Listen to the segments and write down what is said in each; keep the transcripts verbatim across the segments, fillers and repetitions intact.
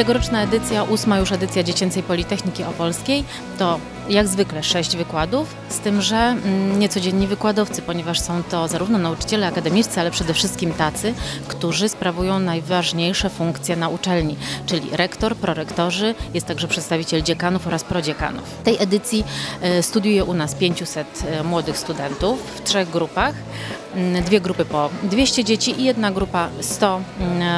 Tegoroczna edycja, ósma już edycja Dziecięcej Politechniki Opolskiej, to jak zwykle sześć wykładów, z tym, że niecodzienni wykładowcy, ponieważ są to zarówno nauczyciele akademiccy, ale przede wszystkim tacy, którzy sprawują najważniejsze funkcje na uczelni, czyli rektor, prorektorzy, jest także przedstawiciel dziekanów oraz prodziekanów. W tej edycji studiuje u nas pięciuset młodych studentów w trzech grupach, dwie grupy po dwieście dzieci i jedna grupa sto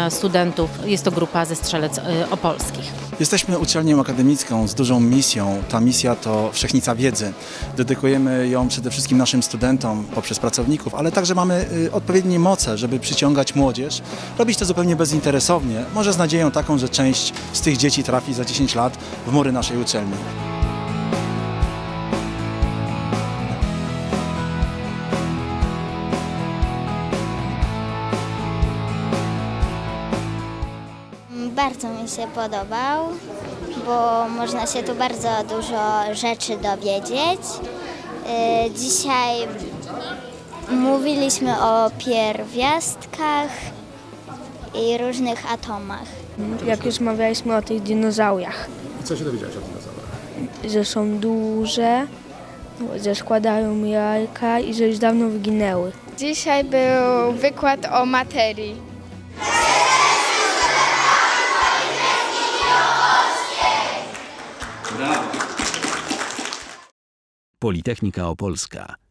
studentów, jest to grupa ze Strzelec Opolskich. Jesteśmy uczelnią akademicką z dużą misją, ta misja to Wszechnica Wiedzy. Dedykujemy ją przede wszystkim naszym studentom poprzez pracowników, ale także mamy odpowiednie moce, żeby przyciągać młodzież, robić to zupełnie bezinteresownie, może z nadzieją taką, że część z tych dzieci trafi za dziesięć lat w mury naszej uczelni. Bardzo mi się podobał, bo można się tu bardzo dużo rzeczy dowiedzieć. Dzisiaj mówiliśmy o pierwiastkach i różnych atomach. Jak już mówiliśmy o tych dinozaurach. Co się dowiedziałeś o dinozaurach? Że są duże, że składają jajka i że już dawno wyginęły. Dzisiaj był wykład o materii. Politechnika Opolska.